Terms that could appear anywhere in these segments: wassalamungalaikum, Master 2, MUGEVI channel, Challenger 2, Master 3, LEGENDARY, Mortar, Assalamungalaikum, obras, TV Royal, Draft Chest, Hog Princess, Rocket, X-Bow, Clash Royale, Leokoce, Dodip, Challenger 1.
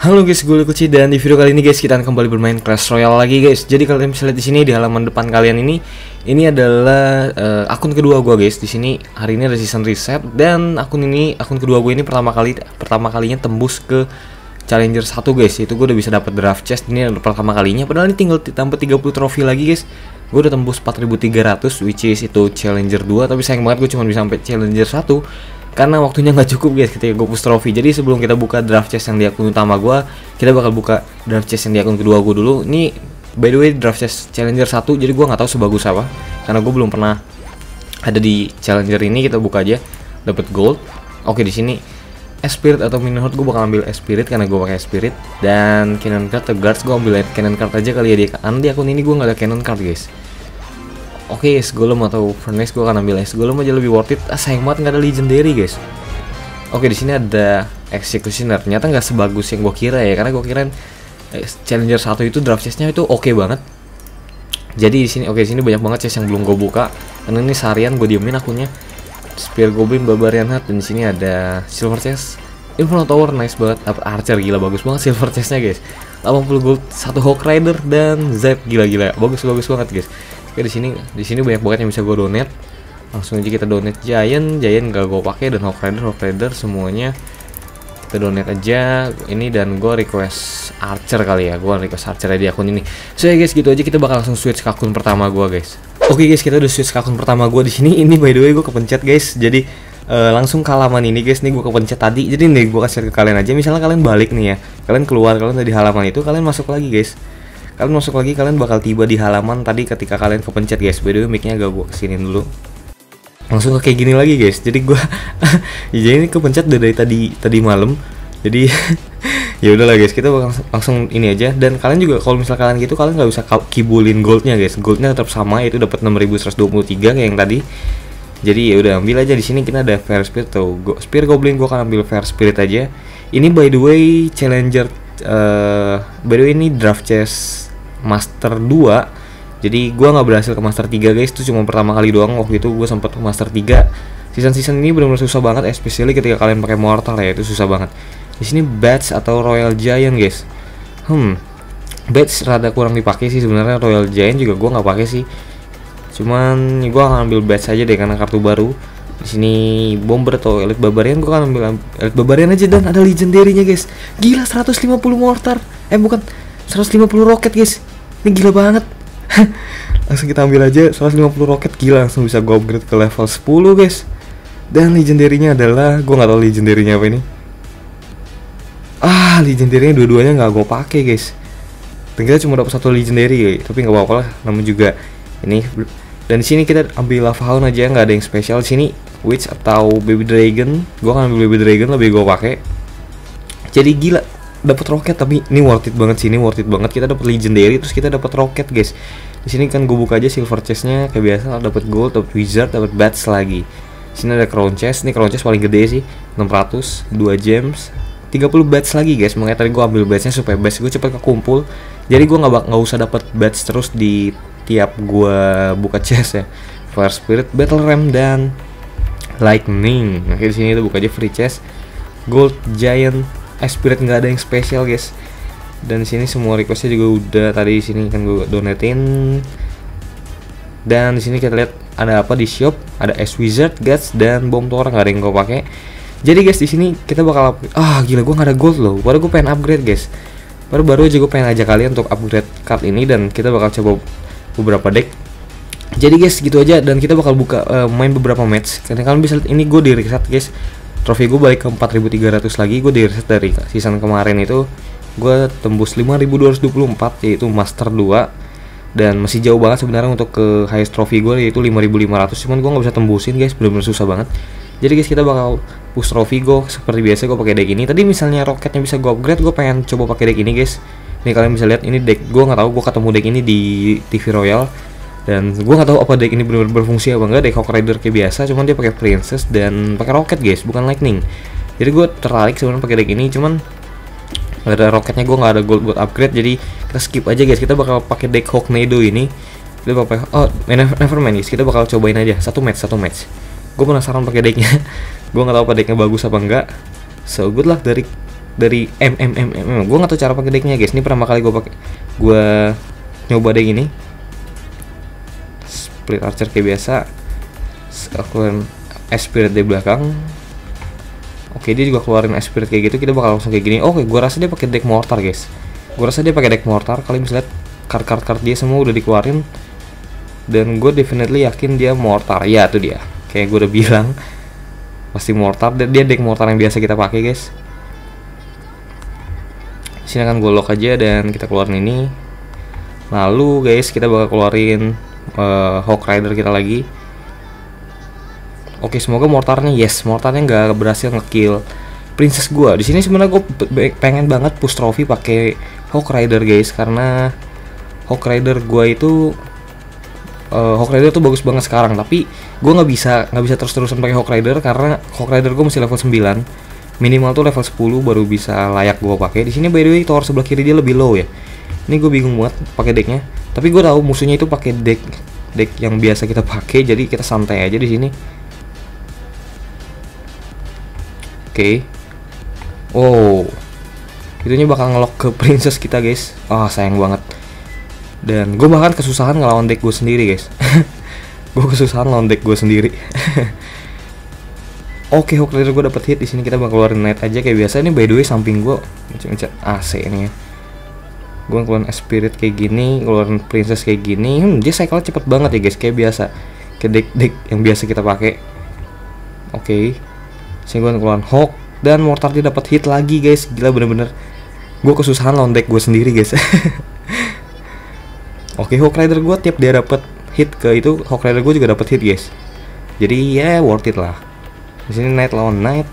Halo guys, gue Leokoce dan di video kali ini guys kita akan kembali bermain Clash Royale lagi guys. Jadi kalian bisa lihat di sini di halaman depan kalian ini adalah akun kedua gue guys. Di sini hari ini ada season reset dan akun kedua gue ini pertama kalinya tembus ke Challenger 1 guys. Itu gue udah bisa dapat draft chest, ini adalah pertama kalinya. Padahal ini tinggal tambah 30 trofi lagi guys. Gue udah tembus 4300 which is itu Challenger 2, tapi sayang banget gue cuma bisa sampai Challenger 1. Karena waktunya nggak cukup guys ketika gue push trophy. Jadi sebelum kita buka draft chest yang di akun utama gue, kita bakal buka draft chest yang di akun kedua gue dulu. Ini by the way draft chest Challenger 1, jadi gue nggak tahu sebagus apa karena gue belum pernah ada di Challenger ini. Kita buka aja, dapat gold. Oke, di sini Spirit atau Minion Horde, gue bakal ambil Spirit karena gue pakai Spirit. Dan Cannon Card atau Guards, gue ambil Cannon Card aja kali ya di akun ini gue nggak ada Cannon Card guys. Oke, es golem atau furnace, gue akan ambil es golem aja, lebih worth it. Sayang banget nggak ada legendary guys. Oke, di sini ada executioner. Ternyata nggak sebagus yang gue kira ya, karena gue kirain Challenger 1 itu draft chestnya itu oke banget. Jadi di sini oke, di sini banyak banget chest yang belum gue buka. Karena ini seharian gue diemin akunnya. Spear Goblin, Barbarian Heart, dan di sini ada silver chest. Inferno Tower nice banget, Archer gila bagus banget silver chestnya guys. 80 gold, 1 Hawk Rider dan Zep gila-gila, bagus banget guys. Oke, di sini banyak banget yang bisa gue donate. Langsung aja kita donate Giant gak gue pakai, dan Hawk Rider semuanya kita donate aja. Ini dan gue request Archer kali ya, gue request Archer di akun ini. So ya guys, gitu aja, kita bakal langsung switch ke akun pertama gue guys. Oke guys, kita udah switch ke akun pertama gue di sini. Ini by the way gue kepencet guys. Jadi langsung ke halaman ini guys. Nih gue kepencet tadi. Jadi nih gue kasih ke kalian aja. Misalnya kalian balik nih ya, kalian keluar, kalian dari halaman itu, kalian masuk lagi guys. Kalian masuk lagi, kalian bakal tiba di halaman tadi ketika kalian kepencet guys. By the way mic-nya agak gue kesinin dulu. Langsung kayak gini lagi guys. Jadi gue jadi ini kepencet dari tadi malam. Jadi ya udahlah guys, kita bakal langsung ini aja. Dan kalian juga kalau misalnya kalian gitu, kalian nggak bisa kibulin goldnya guys. Goldnya tetap sama, yaitu dapat 6123 kayak yang tadi. Jadi ya udah ambil aja. Di sini kita ada Fair Spirit atau Spear Goblin, gue akan ambil Fair Spirit aja. Ini by the way Challenger by the way ini draft chest Master 2. Jadi gue nggak berhasil ke Master 3 guys. Itu cuma pertama kali doang. Waktu itu gue sempet ke Master 3. Season-season ini benar-benar susah banget, especially ketika kalian pakai mortar ya, itu susah banget. Di sini Bats atau Royal Giant guys. Bats rada kurang dipakai sih sebenarnya. Royal Giant juga gue nggak pakai sih. Cuman gue akan ambil Bats aja deh karena kartu baru. Di sini Bomber atau Elite Barbarian, gue akan ambil Elite Barbarian aja, dan ada legendary-nya guys. Gila, 150 mortar. Bukan, 150 roket guys. Ini gila banget. Langsung kita ambil aja 150 roket, gila, langsung bisa gue upgrade ke level 10 guys. Dan legendary-nya adalah, gue gak tau legendary-nya apa ini. Legendary-nya dua-duanya gak gue pakai guys. Tinggal cuma dapat satu legendary guys. Tapi gak apa-apa lah, namun juga ini. Dan di sini kita ambil lava hound aja, gak ada yang spesial. Di sini witch atau baby dragon, gue akan ambil baby dragon, lebih gue pakai. Jadi gila, dapat roket, tapi ini worth it banget sih, ini worth it banget. Kita dapat legendary terus kita dapat roket guys. Di sini kan gue buka aja silver chestnya kayak biasa, dapat gold, dapat wizard, dapat bats lagi. Di sini ada crown chest, ini crown chest paling gede sih, 600, 2 gems, 30 bats lagi guys. Makanya tadi gue ambil batsnya supaya bats gue cepet kekumpul. Jadi gue nggak usah dapat bats terus di tiap gue buka chest ya. Fire Spirit, Battle Ram, dan Lightning. Nah, di sini kita buka aja free chest, gold, giant, Spirit, nggak ada yang spesial guys. Dan sini semua requestnya juga udah tadi. Di sini kan gue donatein. Dan di sini kita lihat ada apa di shop, ada es wizard, guts, dan bom tower, nggak ada yang gue pakai. Jadi guys, di sini kita bakal gila, gue nggak ada gold loh. Padahal gue pengen upgrade guys. Baru aja gue pengen ajak kalian untuk upgrade card ini, dan kita bakal coba beberapa deck. Jadi guys, gitu aja, dan kita bakal buka main beberapa match. Karena kalian bisa lihat ini gue di reset guys. Trofi gue balik ke 4300 lagi. Gue di reset dari season kemarin itu, gue tembus 5224, yaitu Master 2. Dan masih jauh banget sebenarnya untuk ke highest trofi gue, yaitu 5500. Cuman gue nggak bisa tembusin guys, bener-bener susah banget. Jadi guys, kita bakal push trofi gue seperti biasa. Gue pakai deck ini. Tadi misalnya roketnya bisa gue upgrade, gue pengen coba pakai deck ini guys. Nih kalian bisa lihat ini deck gue, nggak tahu gue ketemu deck ini di TV Royal. Dan gue nggak tahu apa deck ini benar-benar berfungsi apa enggak. Deck Hawk Rider kayak biasa, cuman dia pakai princess dan pakai roket guys, bukan lightning. Jadi gue tertarik sebenarnya pakai deck ini, cuman nggak ada roketnya, gue nggak ada gold buat upgrade. Jadi kita skip aja guys. Kita bakal pakai deck Hawk Nado ini. Kita bakal nevermind guys. Kita bakal cobain aja satu match. Gue penasaran pakai decknya. Gue nggak tahu apa decknya bagus apa enggak. So good luck dari dari gue nggak tahu cara pakai decknya guys. Ini pertama kali gue pakai, gue nyoba deck ini. Split Archer kayak biasa, keluarin Spirit di belakang. Oke, dia juga keluarin Spirit kayak gitu, kita bakal langsung kayak gini. Oke, gue rasa dia pakai deck mortar guys. Gue rasa dia pakai deck mortar. Kalian bisa lihat card-card dia semua udah dikeluarin, dan gue definitely yakin dia mortar. Ya tuh dia, kayak gue udah bilang pasti mortar. Dia deck mortar yang biasa kita pakai guys. Sini akan gue lock aja dan kita keluarin ini. Lalu guys, kita bakal keluarin Hawk Rider kita lagi. Oke, semoga mortarnya, yes, mortarnya nggak berhasil ngekill princess gue. Di sini sebenarnya gue pengen banget push trophy pakai Hawk Rider guys, karena Hawk Rider gue itu Hawk Rider tuh bagus banget sekarang, tapi gue nggak bisa terus-terusan pakai Hawk Rider karena Hawk Rider gue masih level 9. Minimal tuh level 10 baru bisa layak gue pakai. Di sini by the way tower sebelah kiri dia lebih low ya. Ini gue bingung banget pakai decknya. Tapi gue tahu musuhnya itu pakai deck yang biasa kita pakai, jadi kita santai aja di sini. Oke. Wow. Itunya bakal ngelock ke princess kita guys. Ah, sayang banget. Dan gue bahkan kesusahan ngelawan deck gue sendiri guys. Gue kesusahan lawan deck gue sendiri. Oke, Hawk Rider gue dapet hit. Di sini kita bakal keluarin net aja kayak biasa. Ini by the way samping gue ngecat AC ini ya. Gue keluarin Spirit kayak gini, keluarin princess kayak gini. Dia cycle cepet banget ya guys, kayak biasa, kayak deck yang biasa kita pakai. Oke. Sini gue keluarin Hawk dan mortar, dia dapet hit lagi guys. Gila, bener-bener gue kesusahan lawan deck gue sendiri guys. Oke, Hawk Rider gue tiap dia dapet hit ke itu, Hawk Rider gue juga dapet hit guys. Jadi ya worth it lah. Di sini Knight lawan Knight.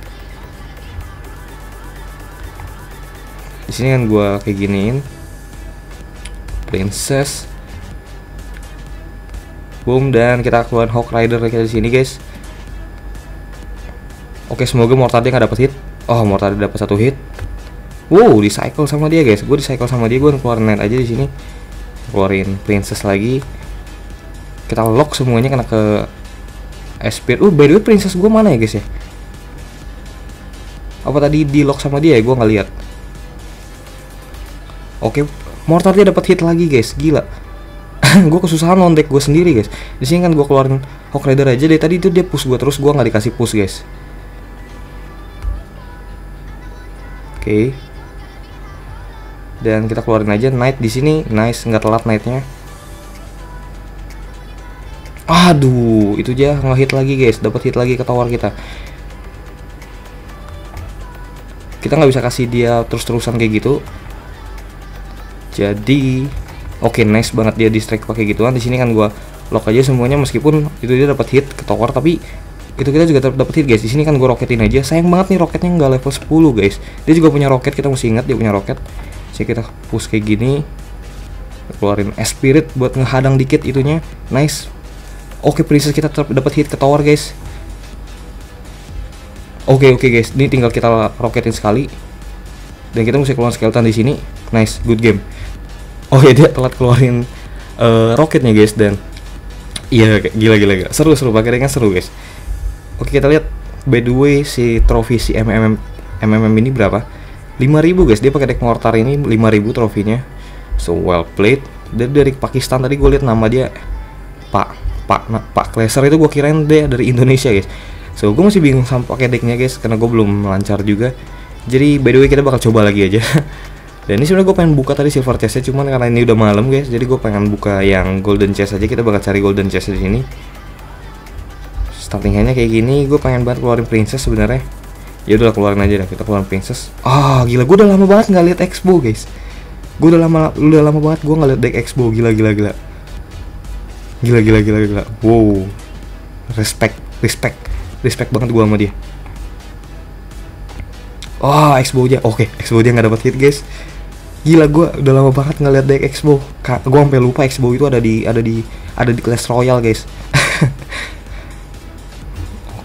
Di sini kan gue kayak giniin princess. Boom, dan kita keluarin Hawk Rider kita di sini guys. Oke, semoga mortar dia nggak dapet hit. Oh, mortar dia dapet satu hit. Wow, di cycle sama dia guys. Gue di cycle sama dia, gue keluarin Knight aja di sini. Keluarin princess lagi, kita lock semuanya kena ke Spirit. By the way princess gue mana ya guys ya? Apa tadi di lock sama dia ya? Gue nggak lihat. Oke, mortar dia dapat hit lagi guys, gila. Gue kesusahan lawan deck gue sendiri guys. Di sini kan gue keluarin Hawk Rider aja deh, tadi itu dia push gue terus, gue nggak dikasih push guys. Oke. Dan kita keluarin aja Knight di sini. Nice, nggak telat Knight-nya. Aduh, itu dia nge-hit lagi guys, dapat hit lagi ke tower kita. Kita nggak bisa kasih dia terus-terusan kayak gitu. Jadi, oke, nice banget dia distract pakai gituan. Di sini kan gua lock aja semuanya meskipun itu dia dapat hit ke tower, tapi itu kita juga dapat hit guys. Di sini kan gua roketin aja. Sayang banget nih roketnya nggak level 10 guys. Dia juga punya roket, kita mesti ingat dia punya roket. Jadi kita push kayak gini, keluarin Spirit buat ngehadang dikit itunya. Nice. Oke, princess kita dapat hit ke tower guys. Oke guys, ini tinggal kita roketin sekali. Dan kita mesti keluarin skeleton di sini. Nice, good game. Oh ya, dia telat keluarin roketnya guys, dan iya, gila. Seru pakai ringan, seru guys. Oke, kita lihat by the way si trofi si MMM ini berapa? 5.000 guys, dia pakai deck mortar ini 5.000 trofinya. So well played. Dia dari Pakistan, tadi gue lihat nama dia Pak Klaser itu, gue kirain dia dari Indonesia guys. So gue masih bingung sama pakai decknya guys, karena gue belum lancar juga. Jadi by the way kita bakal coba lagi aja. Dan ini sebenarnya gue pengen buka tadi silver chestnya, cuman karena ini udah malam guys, jadi gue pengen buka yang golden chest aja. Kita bakal cari golden chest di sini. Starting hand-nya kayak gini, gue pengen banget keluarin princess sebenarnya. Ya udah keluarin aja dah, kita keluarin princess. Ah, gila, gue udah lama banget nggak lihat X-Bow guys. Gue udah lama banget gue nggak lihat deck X-Bow. Gila. Wow, respect banget gue sama dia. Oh, X-Bow aja. Oke, X-Bow dia nggak dapat hit guys. Gila, gue udah lama banget nggak lihat deck X-Bow. Gue sampai lupa X-Bow itu ada di Clash Royale guys.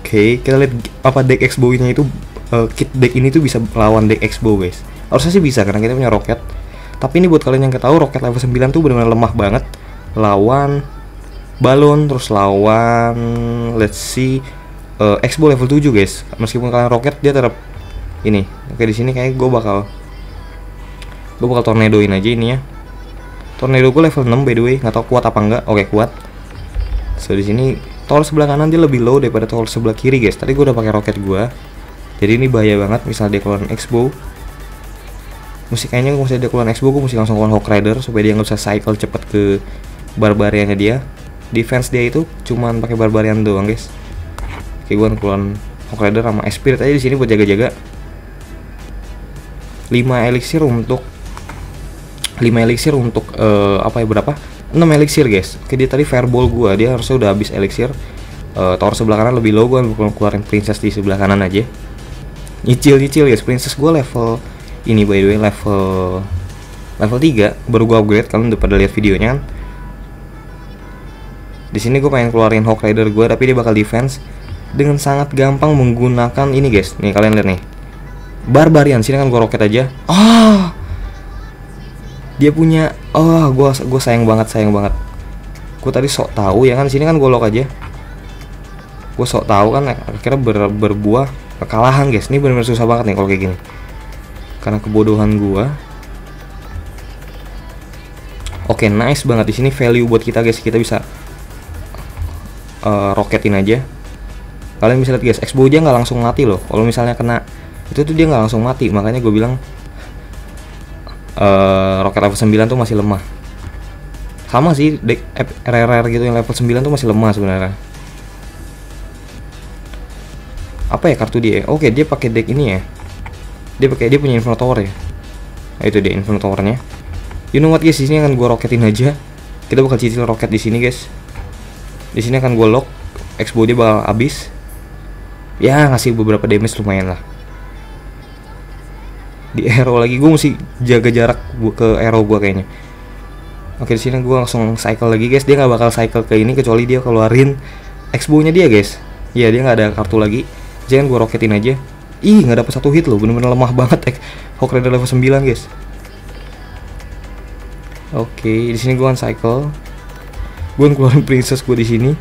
Oke, kita lihat apa deck X-Bow-nya itu. Kit deck ini tuh bisa lawan deck X-Bow guys. Harusnya sih bisa karena kita punya roket. Tapi ini buat kalian yang tahu, roket level 9 tuh benar-benar lemah banget lawan balon, terus lawan let's see X-Bow level 7 guys. Meskipun kalian roket, dia tetap ini. Oke, di sini kayak gue bakal tornadoin aja ini ya. Tornado gue level 6 by the way, nggak tau kuat apa enggak. Oke, kuat. So di sini tower sebelah kanan dia lebih low daripada tower sebelah kiri guys. Tadi gue udah pakai roket gue. Jadi ini bahaya banget misalnya dia keluarin X-Bow. Kayaknya kalau dia keluarin X-Bow, gue mesti langsung keluarin Hog Rider supaya dia nggak bisa cycle cepet ke barbariannya dia. Defense dia itu cuman pakai barbarian doang guys. Oke, gue keluarin Hog Rider sama Spirit aja di sini buat jaga-jaga. 6 elixir guys. Oke, dia tadi fireball gua, dia harusnya udah habis elixir. Tower sebelah kanan lebih low, gua keluarin Princess di sebelah kanan aja. Nyicil guys, Princess gua level ini by the way, level 3 baru gua upgrade, kalian udah pada lihat videonya kan. Di sini gua pengen keluarin Hog Rider gua tapi dia bakal defense dengan sangat gampang menggunakan ini guys. Nih kalian lihat nih. Barbarian sini kan gua roket aja. Ah. Dia punya, oh gue sayang banget. Gue tadi sok tahu ya kan, sini kan gue lock aja. Gue sok tahu kan, akhirnya berbuah kekalahan guys. Ini benar-benar susah banget nih kalau kayak gini, karena kebodohan gue. Oke, nice banget di sini value buat kita guys. Kita bisa roketin aja. Kalian bisa lihat guys, X-Bow dia nggak langsung mati loh. Kalau misalnya kena itu tuh dia nggak langsung mati, makanya gue bilang. Roket level 9 tuh masih lemah. Sama sih deck RRR gitu yang level 9 tuh masih lemah sebenarnya. Apa ya kartu dia? Oke, dia pakai deck ini ya. Dia punya Inferno Tower ya. Nah, itu dia Inferno Tower-nya. You know what guys, di sini akan gua roketin aja. Kita bakal cicil roket di sini guys. Di sini akan gua lock, X-Bow dia bakal habis. Ya, ngasih beberapa damage lumayan lah. Di arrow lagi, gue mesti jaga jarak ke arrow gue kayaknya. Oke, di sini gue langsung cycle lagi guys. Dia nggak bakal cycle ke ini kecuali dia keluarin X-Bow nya dia guys. Iya, dia nggak ada kartu lagi. Jangan gue roketin aja. Ih, nggak dapet satu hit loh, bener-bener lemah banget. Hog Rider level 9 guys. Oke, di sini gue cycle. Gue keluarin Princess gue di sini.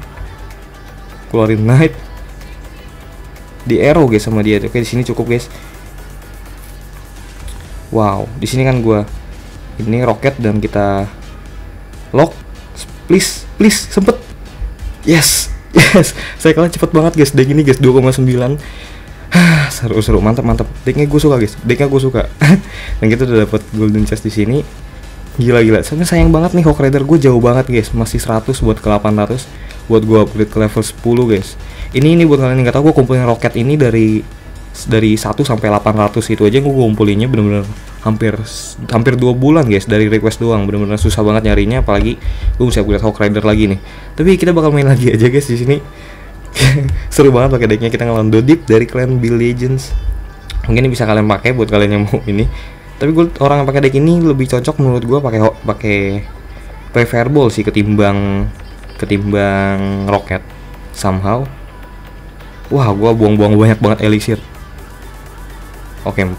Keluarin Knight. Di arrow guys sama dia. Oke, di sini cukup guys. Wow, di sini kan gue ini roket dan kita lock, please sempet, yes, saya kalah cepet banget guys, deck ini guys 2,9, seru mantap, decknya gue suka guys, dan kita udah dapat golden chest di sini, gila, sampai sayang banget nih Hog Rider gue jauh banget guys, masih 100 buat ke 800, buat gue upgrade ke level 10 guys, ini buat kalian yang nggak tahu gue kumpulin roket ini dari 1 sampai 800 itu aja gue kumpulinnya bener-bener hampir 2 bulan guys dari request doang, bener-bener susah banget nyarinya, apalagi gue bisa upgrade Hog Rider lagi nih. Tapi kita bakal main lagi aja guys di sini. Seru banget pakai decknya, kita ngelawan Dodip dari clan Bill Legends. Mungkin ini bisa kalian pakai buat kalian yang mau ini. Tapi gue orang yang pakai deck ini lebih cocok menurut gue pakai fireball sih ketimbang roket somehow. Wah, gue buang-buang banyak banget elixir. Oke, 5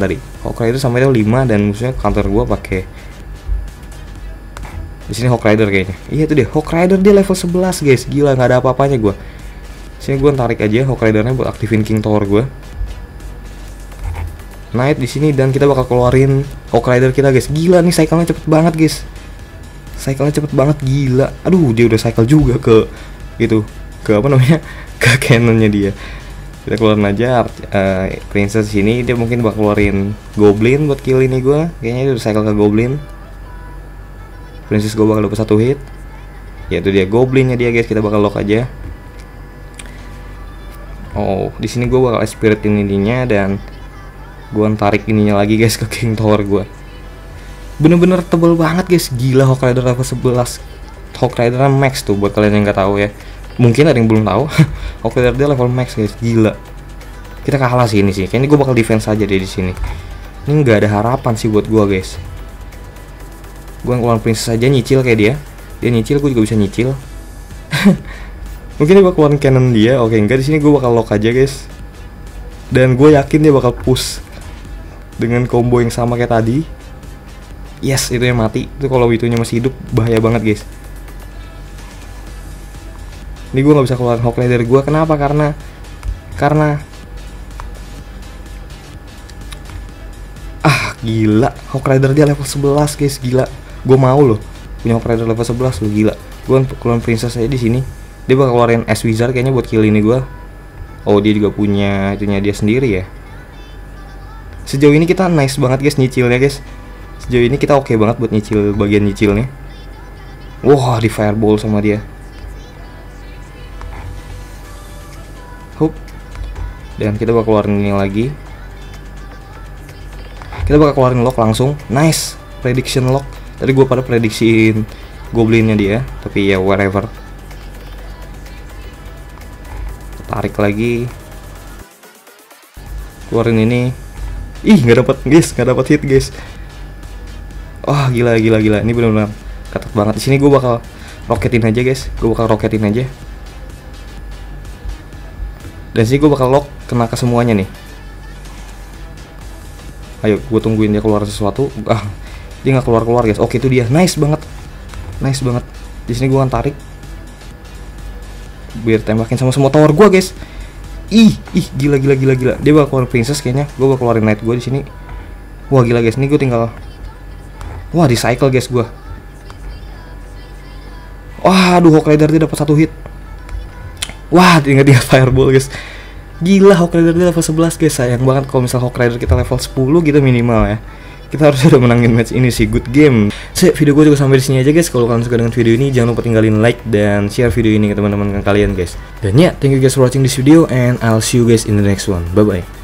tadi. Hog Rider sampai itu 5 dan musuhnya counter gua pakai. Di sini Hog Rider kayaknya. Iya itu deh, Hog Rider dia level 11 guys. Gila, nggak ada apa-apanya gua. Sini gua tarik aja Hog Rider-nya buat aktifin King Tower gua. Knight di sini dan kita bakal keluarin Hog Rider kita guys. Gila nih, cycle-nya cepet banget guys. Gila. Aduh, dia udah cycle juga ke itu. Ke apa namanya? Ke cannon-nya dia. Kita keluarin aja Princess sini, dia mungkin bakal keluarin Goblin buat kill ini gue. Kayaknya dia udah cycle ke Goblin. Princess gue bakal dapat 1 hit. Ya itu dia Goblinnya dia guys, kita bakal lock aja. Oh, di sini gue bakal spiritin ininya dan gue tarik ininya lagi guys ke King Tower gue. Bener-bener tebel banget guys, gila Hog Rider level 11. Hog Rider max tuh buat kalian yang nggak tahu ya. Mungkin ada yang belum tahu. Hog Rider dia level max guys, gila. Kita kalah sih ini sih. Kayaknya gue bakal defense aja deh di sini. Ini nggak ada harapan sih buat gue guys. Gue yang keluar Princess aja nyicil kayak dia. Dia nyicil, gue juga bisa nyicil. Mungkin dia bakal keluarin cannon dia. Oke, enggak, di sini gue bakal lock aja guys. Dan gue yakin dia bakal push dengan combo yang sama kayak tadi. Yes, itu yang mati. Itu kalau itunya masih hidup bahaya banget guys. Ini gue nggak bisa keluarin Hog Rider gue, kenapa? Karena Gila, Hog Rider dia level 11 guys, gila. Gue mau loh punya Hog Rider level 11 loh, gila. Gue keluarin Princess aja di sini. Dia bakal keluarin S Wizard kayaknya buat kill ini gue. Oh, dia juga punya itunya dia sendiri ya. Sejauh ini kita nice banget guys nyicilnya guys. Sejauh ini kita oke banget buat nyicil bagian nyicilnya. Wah, di fireball sama dia. Hup. Dan kita bakal keluarin ini lagi. Kita bakal keluarin lock langsung. Nice, prediction lock. Tadi gue pada prediksiin goblinnya dia, tapi ya whatever. Tarik lagi. Keluarin ini. Ih, nggak dapat guys, nggak dapat hit guys. Wah, gila gila gila. Ini benar-benar ketat banget. Di sini gue bakal roketin aja guys. Gue bakal roketin aja. Dan sini gue bakal lock kena ke semuanya nih. Ayo, gue tungguin dia keluar sesuatu. Ah, dia nggak keluar-keluar guys. Oke, itu dia. Nice banget. Nice banget. Di sini gue akan tarik. Biar tembakin sama semua tower gue guys. Ih, gila gila gila gila. Dia bakal keluar Princess kayaknya. Gue bakal keluarin Knight gue di sini. Wah, gila guys. Ini gue tinggal, wah, recycle guys gue. Wah, aduh, Hog Rider dia dapat 1 hit. Wah, tinggal fireball guys. Gila, Hog Rider dia level 11 guys. Sayang banget kalau misal Hog Rider kita level 10 gitu minimal ya. Kita harus udah menangin match ini sih. Good game. Video gue juga sampai di sini aja guys. Kalau kalian suka dengan video ini, jangan lupa tinggalin like dan share video ini ke teman-teman kalian guys. Dan ya, thank you guys for watching this video and I'll see you guys in the next one. Bye bye.